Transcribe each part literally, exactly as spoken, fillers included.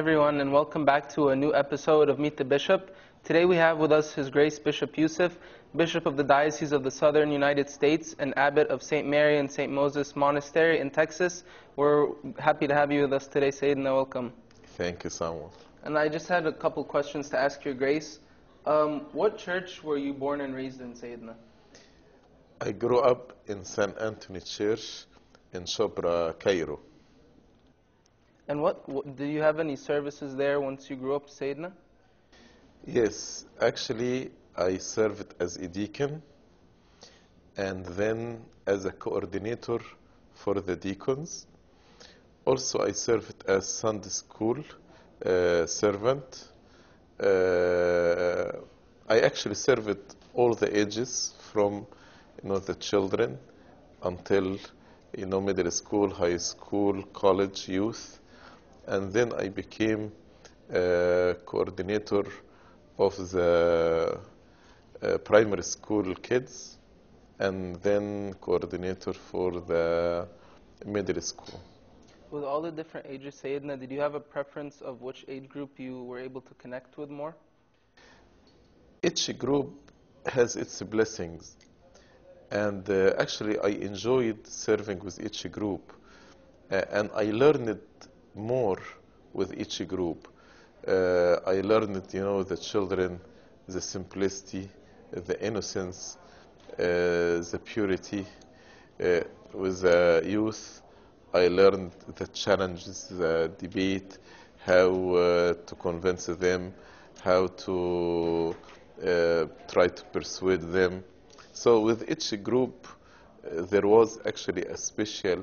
everyone, and welcome back to a new episode of Meet the Bishop. Today we have with us His Grace Bishop Youssef, Bishop of the Diocese of the Southern United States and Abbot of Saint Mary and Saint Moses Monastery in Texas. We're happy to have you with us today, Sayyidina. Welcome. Thank you, Samuel. And I just had a couple questions to ask Your Grace. Um, what church were you born and raised in, Sayyidina? I grew up in Saint Anthony Church in Sobra, Cairo. And what, what, do you have any services there once you grew up, Sayyidina? Yes, actually I served as a deacon and then as a coordinator for the deacons. Also I served as Sunday school uh, servant. Uh, I actually served all the ages from you know, the children until you know, middle school, high school, college, youth. And then I became uh, coordinator of the uh, primary school kids, and then coordinator for the middle school. With all the different ages, Sayyidina, did you have a preference of which age group you were able to connect with more? Each group has its blessings, and uh, actually I enjoyed serving with each group, uh, and I learned more with each group. Uh, I learned, you know, the children, the simplicity, the innocence, uh, the purity. Uh, with the youth, I learned the challenges, the debate, how uh, to convince them, how to uh, try to persuade them. So with each group, uh, there was actually a special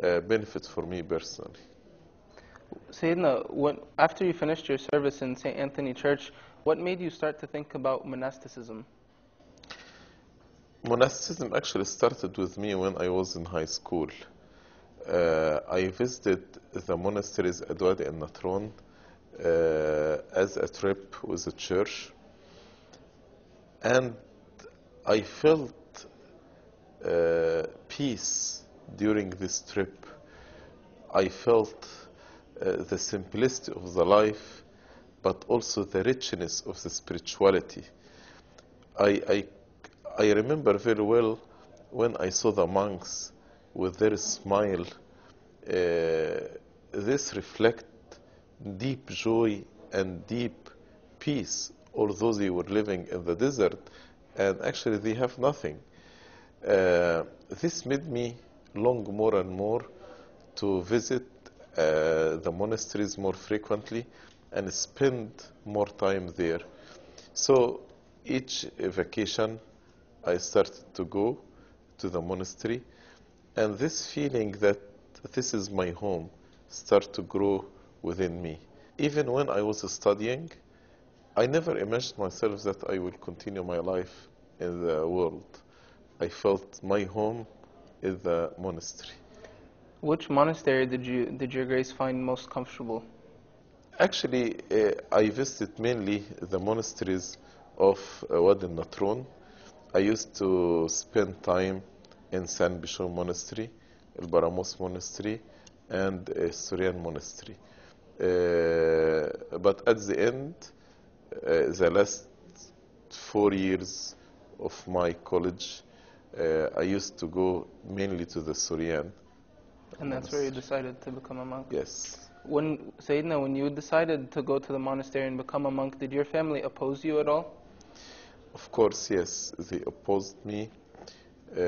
uh, benefit for me personally. Sayyidina, when, after you finished your service in Saint Anthony Church, what made you start to think about monasticism? Monasticism actually started with me when I was in high school. Uh, I visited the monasteries at Wadi Natron uh, as a trip with the church. And I felt uh, peace during this trip. I felt Uh, the simplicity of the life, but also the richness of the spirituality. I, I, I remember very well when I saw the monks with their smile. Uh, this reflects deep joy and deep peace, although they were living in the desert and actually they have nothing. Uh, this made me long more and more to visit Uh, the monasteries more frequently and spend more time there. So each vacation I started to go to the monastery, and this feeling that this is my home started to grow within me. Even when I was studying, I never imagined myself that I will continue my life in the world. I felt my home is the monastery. Which monastery did you, did Your Grace find most comfortable? Actually, uh, I visited mainly the monasteries of uh, Wadi Natron. I used to spend time in Saint Bishoy Monastery, El Baramos Monastery, and uh, Suryan Monastery. Uh, but at the end, uh, the last four years of my college, uh, I used to go mainly to the Suryan. And that's where you decided to become a monk? Yes. When, Sayyidina, when you decided to go to the monastery and become a monk, did your family oppose you at all? Of course, yes. They opposed me uh,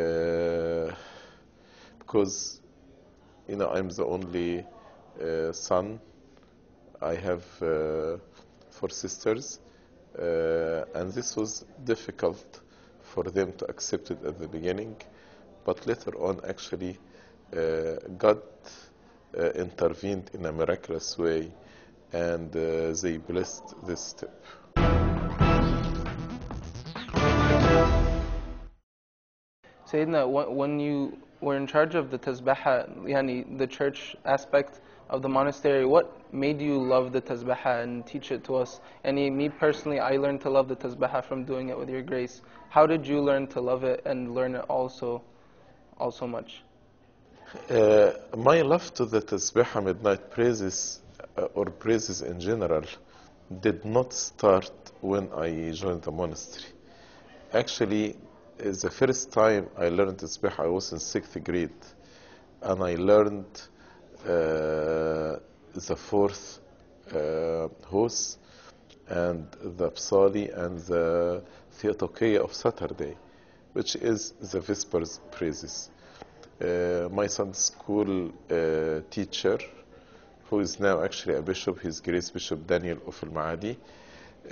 because, you know, I'm the only uh, son. I have uh, four sisters, uh, and this was difficult for them to accept it at the beginning, but later on, actually, Uh, God uh, intervened in a miraculous way, and uh, they blessed this step. Sayyidina, when you were in charge of the Tasbeha, yani the church aspect of the monastery, what made you love the Tasbeha and teach it to us? And me personally, I learned to love the Tasbeha from doing it with Your Grace. How did you learn to love it and learn it also, also much? Uh, my love to the Tasbeha midnight praises uh, or praises in general did not start when I joined the monastery. Actually, the first time I learned Tasbeha, I was in sixth grade, and I learned uh, the fourth uh, host and the Psali and the theotokia of Saturday, which is the Vespers praises. Uh, my son's school uh, teacher, who is now actually a bishop, his Grace Bishop Daniel of El Maadi,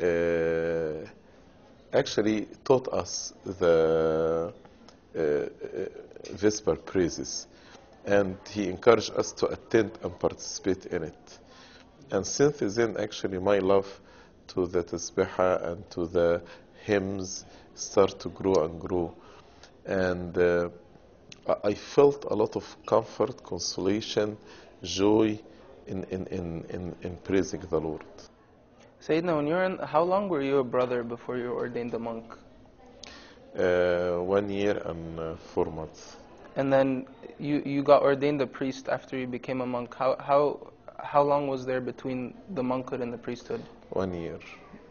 uh, actually taught us the uh, uh, Vesper praises, and he encouraged us to attend and participate in it. And since then, actually, my love to the Tasbeha and to the hymns start to grow and grow. And uh, I felt a lot of comfort, consolation, joy in, in, in, in, in praising the Lord. Sayyidina, when you were in, how long were you a brother before you were ordained a monk? Uh, one year and uh, four months. And then you, you got ordained a priest after you became a monk. How, how, how long was there between the monkhood and the priesthood? One year.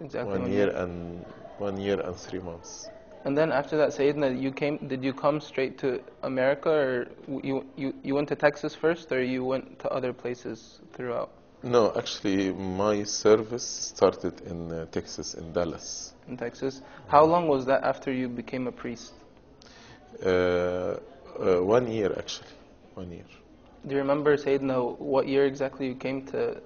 Exactly. One, one year, year and one year and three months. And then after that, Sayyidina, you came, did you come straight to America, or you, you, you went to Texas first, or you went to other places throughout? No, actually, my service started in uh, Texas, in Dallas. In Texas? How long was that after you became a priest? Uh, uh, one year, actually. One year. Do you remember, Sayyidina, what year exactly you came to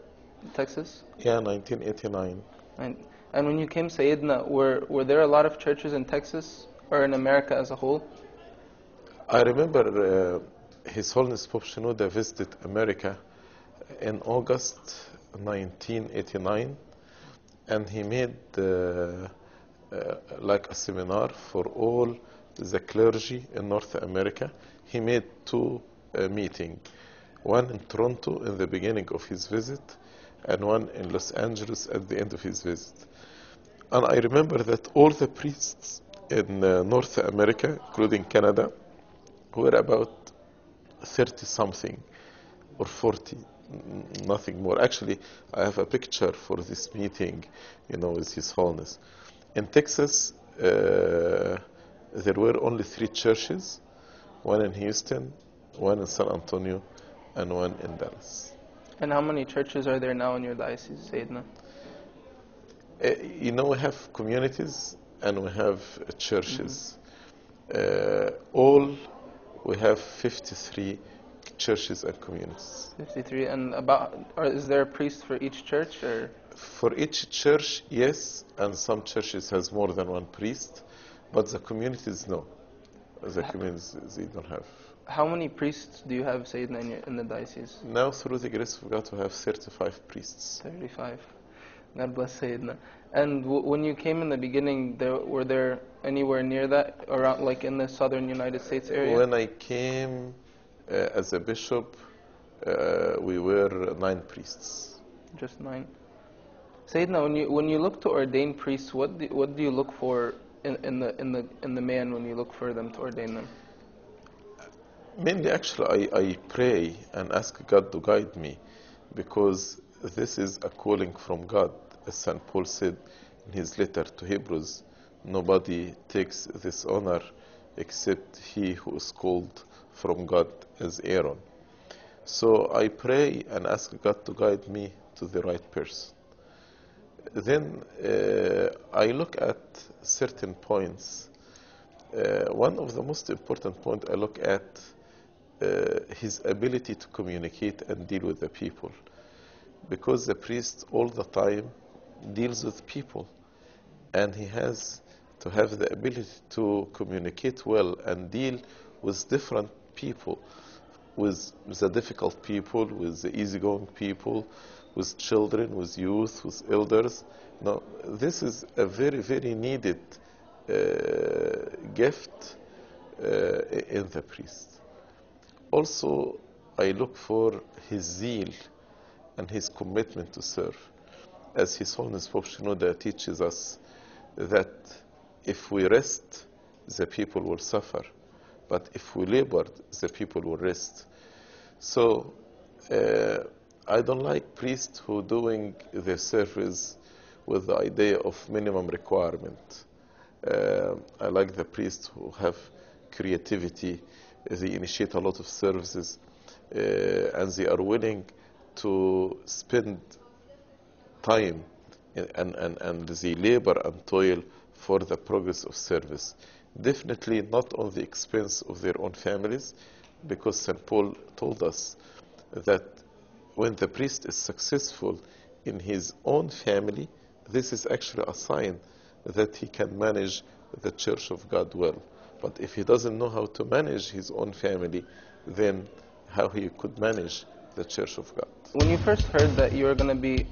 Texas? Yeah, nineteen eighty-nine. And, and when you came, Sayyidina, were, were there a lot of churches in Texas or in America as a whole? I remember uh, His Holiness Pope Shenouda visited America in August nineteen eighty-nine, and he made uh, uh, like a seminar for all the clergy in North America. He made two uh, meetings, one in Toronto in the beginning of his visit, and one in Los Angeles at the end of his visit. And I remember that all the priests in uh, North America, including Canada, were about thirty something or forty, nothing more. Actually, I have a picture for this meeting, you know, with His Holiness. In Texas, uh, there were only three churches, one in Houston, one in San Antonio, and one in Dallas. And how many churches are there now in your diocese, Sayyidina? Uh, you know, we have communities and we have uh, churches. Mm-hmm. uh, all, we have fifty-three churches and communities. fifty-three, and about, are, is there a priest for each church? Or? For each church, yes, and some churches has more than one priest, but the communities, no. The communities, they don't have. How many priests do you have, Sayyidina, in, your, in the diocese? Now, through the grace of God, we have thirty-five priests. thirty-five. God bless Sayyidina. And w when you came in the beginning, there, were there anywhere near that, around, like in the southern United States area? When I came uh, as a bishop, uh, we were nine priests. Just nine. Sayyidina, when you, when you look to ordain priests, what do, what do you look for in, in, the, in, the, in the man when you look for them to ordain them? Mainly, actually, I, I pray and ask God to guide me, because this is a calling from God. As Saint Paul said in his letter to Hebrews, nobody takes this honor except he who is called from God as Aaron. So I pray and ask God to guide me to the right person. Then uh, I look at certain points. Uh, one of the most important points I look at Uh, his ability to communicate and deal with the people, because the priest all the time deals with people, and he has to have the ability to communicate well and deal with different people, with the difficult people, with the easygoing people, with children, with youth, with elders. Now, this is a very, very needed uh, gift uh, in the priest. Also, I look for his zeal and his commitment to serve. As His Holiness Pope Shenouda teaches us, that if we rest, the people will suffer. But if we labor, the people will rest. So, uh, I don't like priests who doing their service with the idea of minimum requirement. Uh, I like the priests who have creativity, they initiate a lot of services, uh, and they are willing to spend time and, and, and the labor and toil for the progress of service. Definitely not on the expense of their own families, because Saint Paul told us that when the priest is successful in his own family, this is actually a sign that he can manage the Church of God well. But if he doesn't know how to manage his own family, then how he could manage the Church of God. When you first heard that you were going to be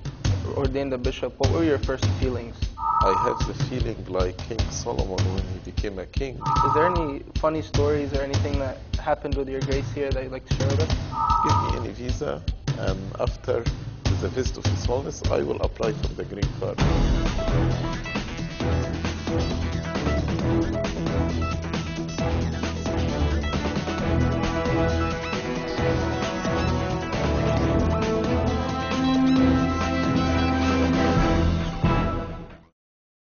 ordained a bishop, what were your first feelings? I have the feeling like King Solomon when he became a king. Is there any funny stories or anything that happened with your grace here that you'd like to share with us? Give me any visa, and after the visit of His Holiness, I will apply for the green card.